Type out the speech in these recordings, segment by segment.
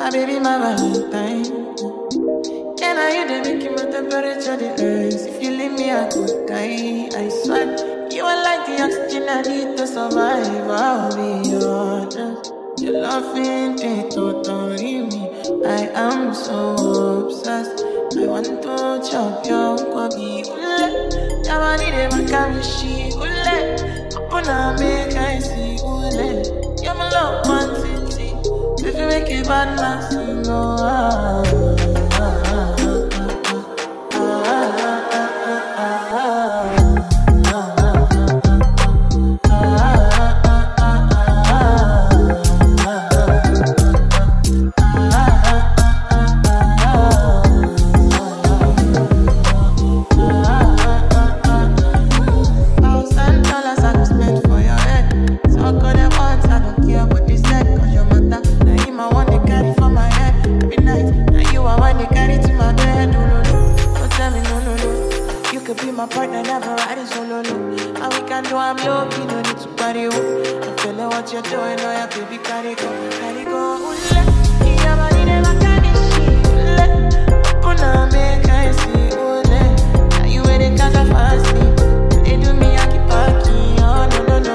my baby, my Valentine. Yeah, now you dey make my temperature rise. If you leave me, I could die. I swear, you are like the oxygen I need to survive. I'll be honest, your love ain't it totally me. I am so obsessed. I want to chop your kobe. Ule, jamani de makamishi. Ule, upuna make I see. Ule, you're my love one. If you make it bad, last you know. $1,000 I could spend for your head. So I got them once, I don't care what they said. Cause your mother, I want to carry for my head every night. Now you are one to carry to my bed. No, no, no. Don't tell me no, no, no. You could be my partner, never riding solo, no. And we can do I'm low-key, no need to party, oh. I'm feeling what you're doing, oh yeah, baby, carry go, carry go. Ooh, yeah, my name is Makanishi. Ooh, yeah, make I see, ooh, yeah. Now you ain't in cause I fancy. They do me, I keep parking, oh, no, no, no.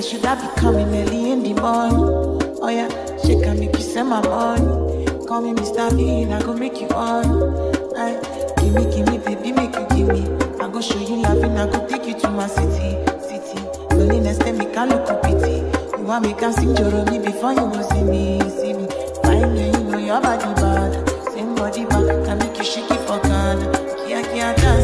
Should I be coming early in the morning? Oh yeah, she can make you send my money. Call me Mr. Bean, I go make you on. Aye, give me, baby, make you give me. I go show you loving, I go take you to my city. Loneliness, then make a look of pity. You want me can sing Joromi before you go see me. Fine, yeah, you know your body bad. Same body bad, can make you shake it for Ghana. Kia, kia,